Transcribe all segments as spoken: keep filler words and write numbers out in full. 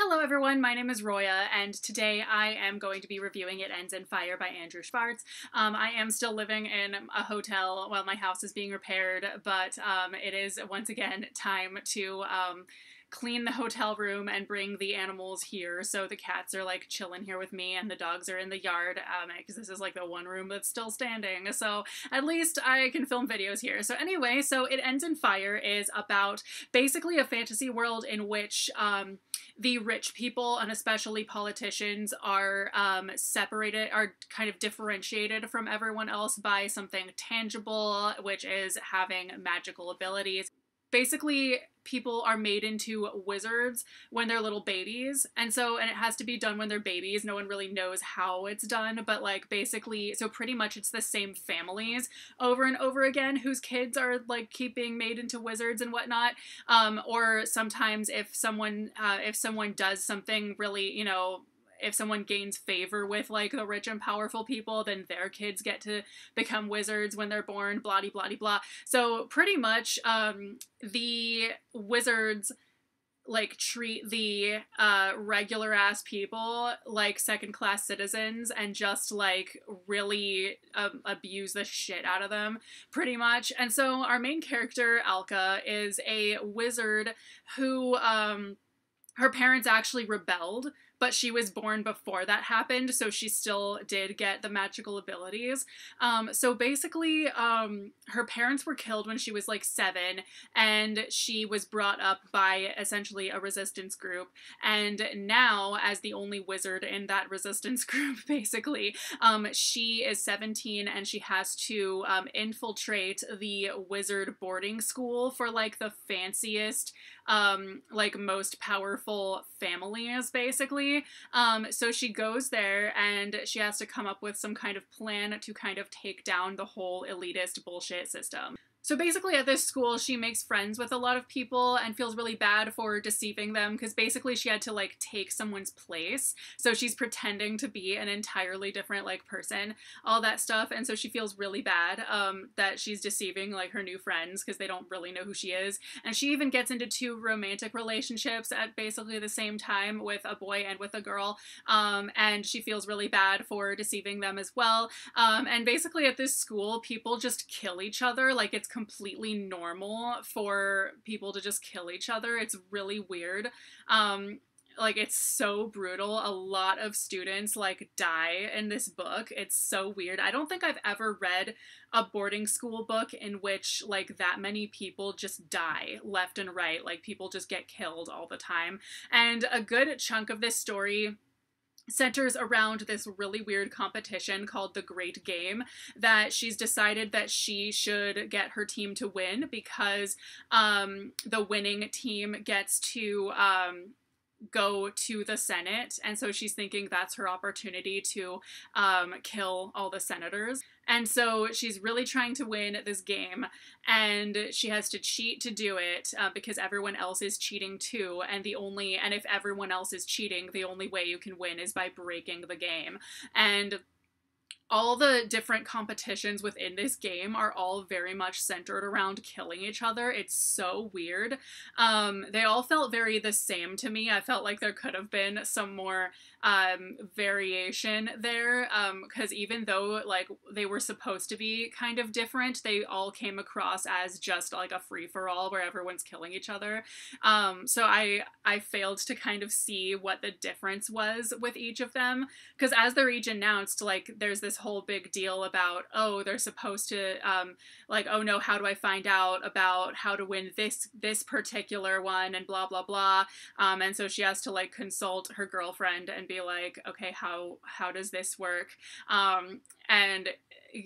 Hello everyone, my name is Roya, and today I am going to be reviewing It Ends in Fire by Andrew Shvarts. Um, I am still living in a hotel while my house is being repaired, but um, it is once again time to um, clean the hotel room and bring the animals here. So the cats are like chilling here with me and the dogs are in the yard because um, this is like the one room that's still standing. So at least I can film videos here. So anyway, so It Ends in Fire is about basically a fantasy world in which um, the rich people and especially politicians are um, separated, are kind of differentiated from everyone else by something tangible, which is having magical abilities. Basically, people are made into wizards when they're little babies, and so and it has to be done when they're babies. No one really knows how it's done, but like basically, so pretty much it's the same families over and over again whose kids are like keep being made into wizards and whatnot. Um, or sometimes if someone uh, if someone does something really, you know, if someone gains favor with like the rich and powerful people, then their kids get to become wizards when they're born, blah de blah de blah. So pretty much um, the wizards like treat the uh, regular ass people like second class citizens and just like really um, abuse the shit out of them pretty much. And so our main character, Alka, is a wizard who um, her parents actually rebelled, but she was born before that happened, so she still did get the magical abilities. Um, so basically, um, her parents were killed when she was like seven, and she was brought up by essentially a resistance group. And now, as the only wizard in that resistance group, basically, um, she is seventeen and she has to um, infiltrate the wizard boarding school for like the fanciest, um, like most powerful families, basically. Um, so she goes there and she has to come up with some kind of plan to kind of take down the whole elitist bullshit system. So basically at this school, she makes friends with a lot of people and feels really bad for deceiving them because basically she had to like take someone's place. So she's pretending to be an entirely different like person, all that stuff. And so she feels really bad um, that she's deceiving like her new friends because they don't really know who she is. And she even gets into two romantic relationships at basically the same time with a boy and with a girl. Um, and she feels really bad for deceiving them as well. Um, and basically at this school, people just kill each other. Like it's completely normal for people to just kill each other. It's really weird. Um, like it's so brutal. A lot of students like die in this book. It's so weird. I don't think I've ever read a boarding school book in which like that many people just die left and right. Like people just get killed all the time. And a good chunk of this story centers around this really weird competition called The Great Game that she's decided that she should get her team to win because um, the winning team gets to um, go to the Senate. And so she's thinking that's her opportunity to um, kill all the senators. And so she's really trying to win this game, and she has to cheat to do it uh, because everyone else is cheating too. And the only, and if everyone else is cheating, the only way you can win is by breaking the game. And all the different competitions within this game are all very much centered around killing each other. It's so weird. Um, they all felt very the same to me. I felt like there could have been some more um, variation there, because um, even though like they were supposed to be kind of different, they all came across as just like a free-for-all where everyone's killing each other. Um, so I, I failed to kind of see what the difference was with each of them, because as they're each announced, like there's this whole big deal about, oh, they're supposed to um like, oh no, how do I find out about how to win this this particular one and blah blah blah. Um and so she has to like consult her girlfriend and be like, okay, how how does this work? Um and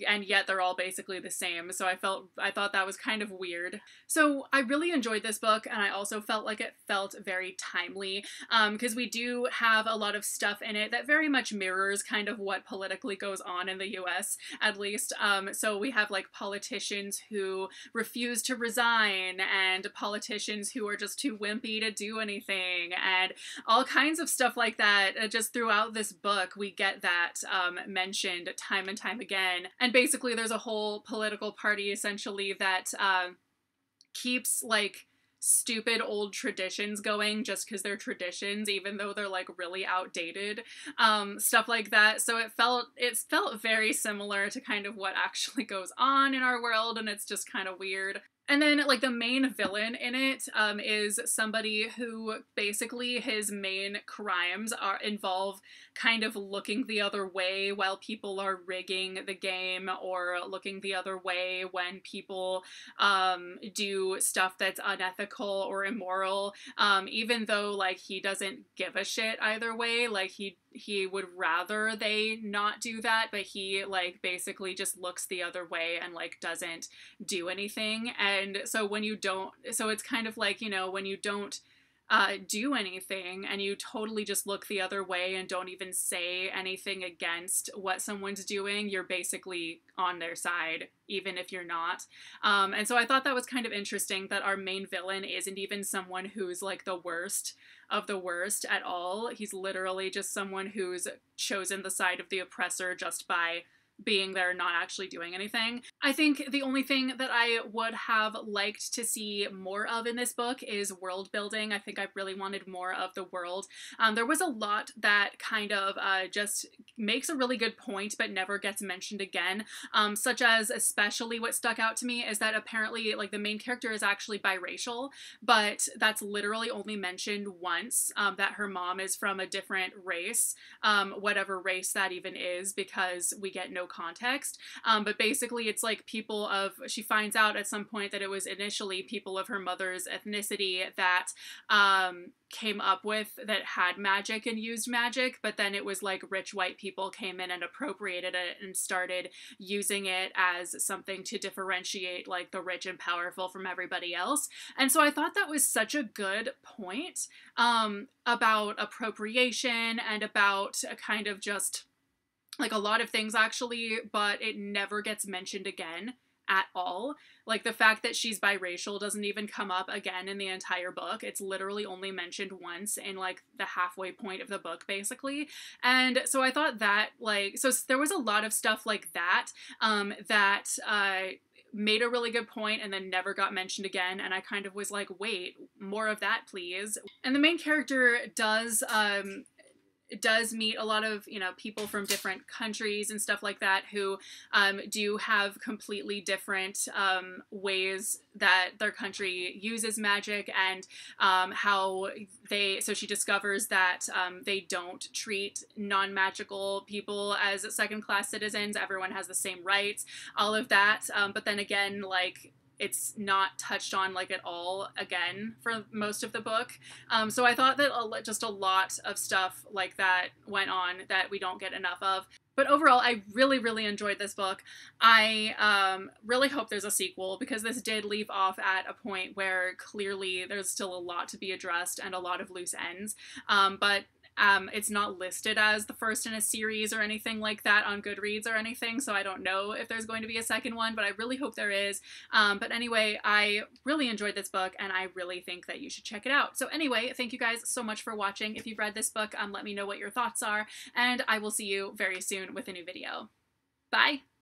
and yet they're all basically the same. So I felt, I thought that was kind of weird. So I really enjoyed this book, and I also felt like it felt very timely um, because we do have a lot of stuff in it that very much mirrors kind of what politically goes on in the U S, at least. Um, so we have like politicians who refuse to resign and politicians who are just too wimpy to do anything and all kinds of stuff like that. Uh, just throughout this book, we get that um, mentioned time and time again. And basically there's a whole political party essentially that uh, keeps like stupid old traditions going just because they're traditions, even though they're like really outdated, um, stuff like that. So it felt, it felt very similar to kind of what actually goes on in our world, and it's just kind of weird. And then, like, the main villain in it um, is somebody who basically his main crimes are involve kind of looking the other way while people are rigging the game, or looking the other way when people um, do stuff that's unethical or immoral, um, even though, like, he doesn't give a shit either way. Like, he he would rather they not do that, but he, like, basically just looks the other way and, like, doesn't do anything. And so when you don't, so it's kind of like, you know, when you don't uh, do anything and you totally just look the other way and don't even say anything against what someone's doing, you're basically on their side, even if you're not. Um, and so I thought that was kind of interesting that our main villain isn't even someone who's like the worst of the worst at all. He's literally just someone who's chosen the side of the oppressor just by being there, not actually doing anything. I think the only thing that I would have liked to see more of in this book is world building. I think I really wanted more of the world. Um, there was a lot that kind of uh, just makes a really good point but never gets mentioned again, um, such as, especially what stuck out to me is that apparently, like, the main character is actually biracial, but that's literally only mentioned once, um, that her mom is from a different race, um, whatever race that even is, because we get no context. Um, but basically it's like people of, she finds out at some point that it was initially people of her mother's ethnicity that um, came up with, that had magic and used magic, but then it was like rich white people came in and appropriated it and started using it as something to differentiate like the rich and powerful from everybody else. And so I thought that was such a good point um, about appropriation and about a kind of just like a lot of things actually, but it never gets mentioned again at all. Like, the fact that she's biracial doesn't even come up again in the entire book. It's literally only mentioned once in like the halfway point of the book, basically. And so I thought that, like, so there was a lot of stuff like that um, that uh, made a really good point and then never got mentioned again. And I kind of was like, wait, more of that, please. And the main character does, um, does meet a lot of, you know, people from different countries and stuff like that who um, do have completely different um, ways that their country uses magic, and um, how they, so she discovers that um, they don't treat non-magical people as second-class citizens. Everyone has the same rights, all of that. Um, but then again, like, it's not touched on like at all again for most of the book. Um, so I thought that a, just a lot of stuff like that went on that we don't get enough of. But overall, I really, really enjoyed this book. I um, really hope there's a sequel, because this did leave off at a point where clearly there's still a lot to be addressed and a lot of loose ends. Um, but Um, it's not listed as the first in a series or anything like that on Goodreads or anything, so I don't know if there's going to be a second one, but I really hope there is. Um, but anyway, I really enjoyed this book, and I really think that you should check it out. So anyway, thank you guys so much for watching. If you've read this book, um, let me know what your thoughts are, and I will see you very soon with a new video. Bye!